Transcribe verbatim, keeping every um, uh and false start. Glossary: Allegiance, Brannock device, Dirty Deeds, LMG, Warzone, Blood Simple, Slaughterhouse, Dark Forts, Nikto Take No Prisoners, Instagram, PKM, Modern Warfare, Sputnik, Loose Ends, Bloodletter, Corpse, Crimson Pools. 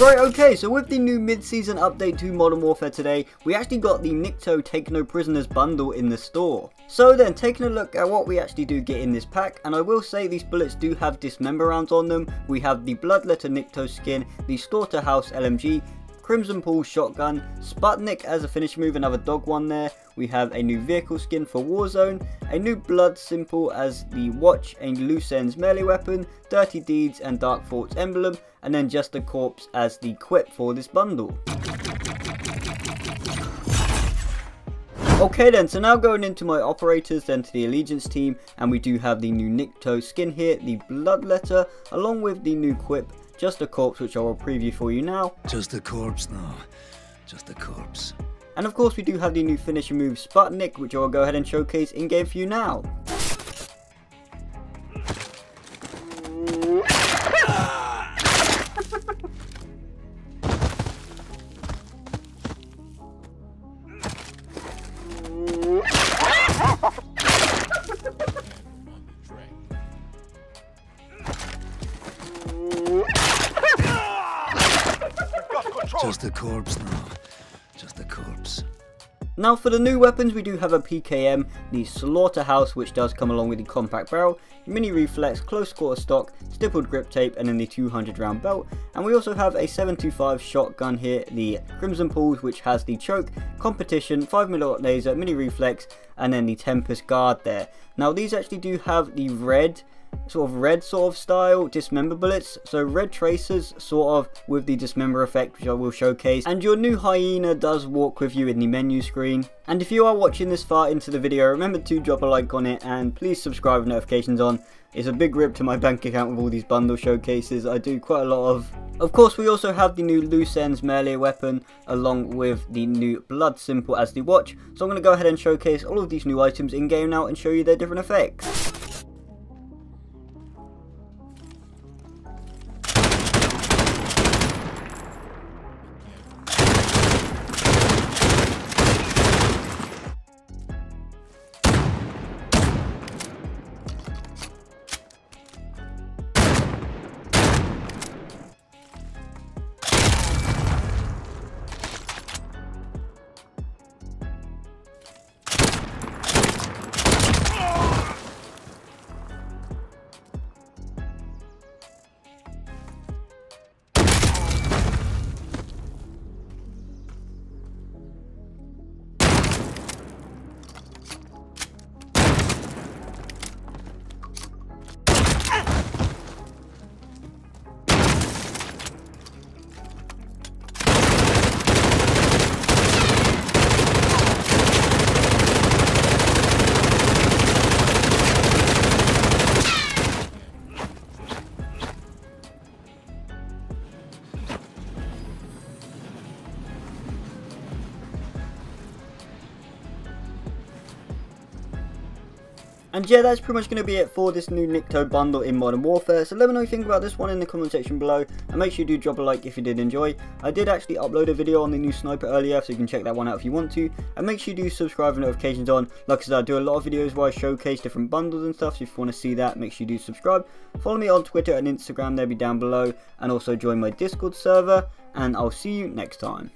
Right, okay, so with the new mid-season update to Modern Warfare today, we actually got the Nikto Take No Prisoners bundle in the store. So then, taking a look at what we actually do get in this pack, and I will say these bullets do have dismember rounds on them. We have the Bloodletter Nikto skin, the Slaughterhouse L M G, Crimson Pools shotgun, Sputnik as a finish move, another dog one there. We have a new vehicle skin for Warzone, a new Blood Simple as the watch, a Loose Ends melee weapon, Dirty Deeds and Dark Forts emblem, and then just a Corpse as the quip for this bundle. Okay then, so now going into my operators, then to the Allegiance team, and we do have the new Nikto skin here, the Bloodletter, along with the new quip, Just a Corpse, which I will preview for you now. Just a corpse now, just a corpse. And of course we do have the new finisher move Sputnik, which I will go ahead and showcase in game for you now. Just a corpse now, just a corpse. Now for the new weapons, we do have a P K M, the Slaughterhouse, which does come along with the compact barrel, mini reflex, close quarter stock, stippled grip tape, and then the two hundred round belt. And we also have a seven twenty-five shotgun here, the Crimson Pools, which has the choke, competition, five milliwatt laser, mini reflex, and then the Tempest Guard there. Now these actually do have the red sort of red sort of style dismember bullets, so red tracers sort of with the dismember effect, which I will showcase, and your new hyena does walk with you in the menu screen. And if you are watching this far into the video, remember to drop a like on it and please subscribe with notifications on. It's a big rip to my bank account with all these bundle showcases. I do quite a lot of of course. We also have the new Loose Ends melee weapon along with the new Blood Simple as the watch, so I'm going to go ahead and showcase all of these new items in game now and show you their different effects. And yeah, that's pretty much going to be it for this new Nikto bundle in Modern Warfare, so let me know what you think about this one in the comment section below, and make sure you do drop a like if you did enjoy. I did actually upload a video on the new sniper earlier, so you can check that one out if you want to, and make sure you do subscribe with notifications on. Like I said, I do a lot of videos where I showcase different bundles and stuff, so if you want to see that, make sure you do subscribe. Follow me on Twitter and Instagram, they'll be down below, and also join my Discord server, and I'll see you next time.